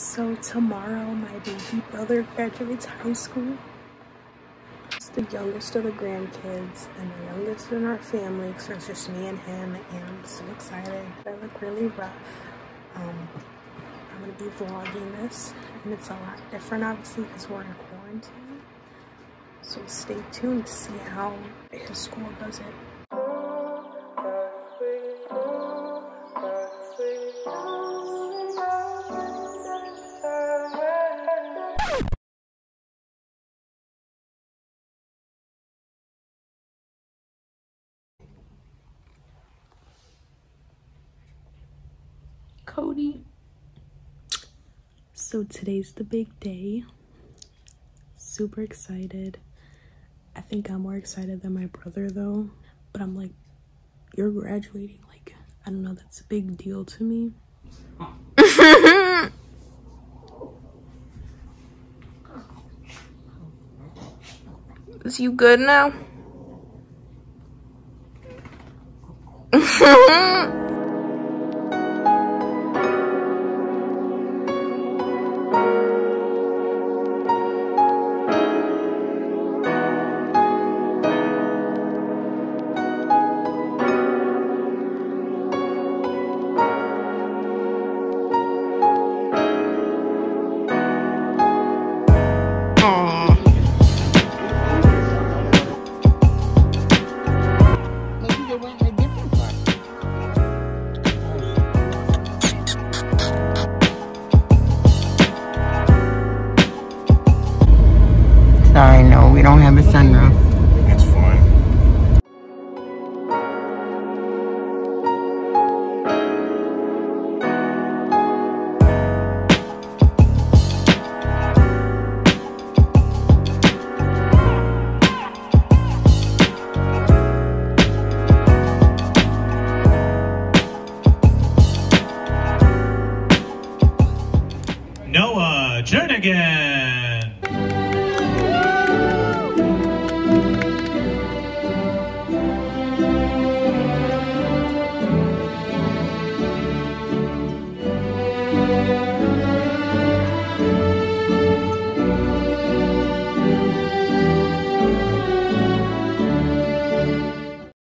So tomorrow my baby brother graduates high school. It's the youngest of the grandkids and the youngest in our family, so it's just me and him, and I'm so excited. I look really rough. I'm going to be vlogging this, and it's a lot different obviously because we're in quarantine. So stay tuned to see how his school does it. Cody. So today's the big day. Super excited. I think I'm more excited than my brother though, but I'm like, you're graduating, like, I don't know, that's a big deal to me. Is you good now? I know, we don't have a sunroof. That's fine. Noah Jernigan!